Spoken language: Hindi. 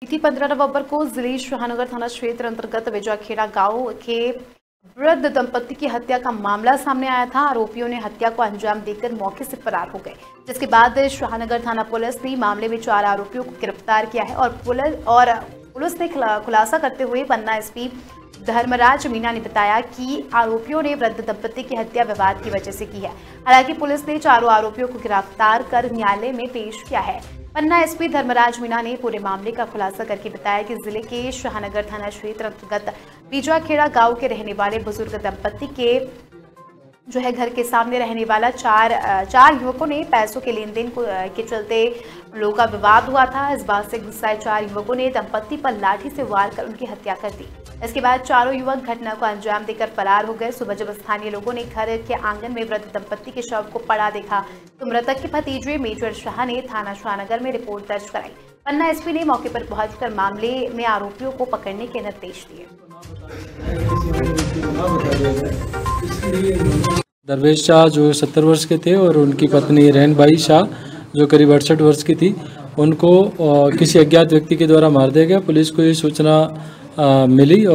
तिथि 15 नवंबर को जिले शाहनगर थाना क्षेत्र अंतर्गत वेजाखेड़ा गांव के वृद्ध दंपति की हत्या का मामला सामने आया था। आरोपियों ने हत्या को अंजाम देकर मौके से फरार हो गए, जिसके बाद शाहनगर थाना पुलिस ने मामले में 4 आरोपियों को गिरफ्तार किया है और पुलिस ने खुलासा करते हुए पन्ना एसपी धर्मराज मीना ने बताया कि आरोपियों ने वृद्ध दंपति की हत्या विवाद की वजह से की है। हालांकि पुलिस ने 4 आरोपियों को गिरफ्तार कर न्यायालय में पेश किया है। पन्ना एसपी धर्मराज मीना ने पूरे मामले का खुलासा करके बताया कि जिले के शाहनगर थाना क्षेत्र अंतर्गत बीजाखेड़ा गांव के रहने वाले बुजुर्ग दंपति के घर के सामने रहने वाला चार युवकों ने पैसों के लेन देन के चलते लोगों का विवाद हुआ था। इस बात से गुस्साए 4 युवकों ने दंपति पर लाठी से वार कर उनकी हत्या कर दी। इसके बाद चारों युवक घटना को अंजाम देकर फरार हो गए। सुबह जब स्थानीय लोगों ने घर के आंगन में मृत दंपति के शव को पड़ा देखा तो मृतक के भतीजे मेजर शाह ने थाना शाहनगर में रिपोर्ट दर्ज कराई। पन्ना एसपी ने मौके पर पहुंचकर मामले में आरोपियों को पकड़ने के निर्देश दिए। दरवेश शाह जो 70 वर्ष के थे और उनकी पत्नी रहन भाई शाह जो करीब 68 वर्ष की थी, उनको किसी अज्ञात व्यक्ति के द्वारा मार दिया गया। पुलिस को ये सूचना मिली और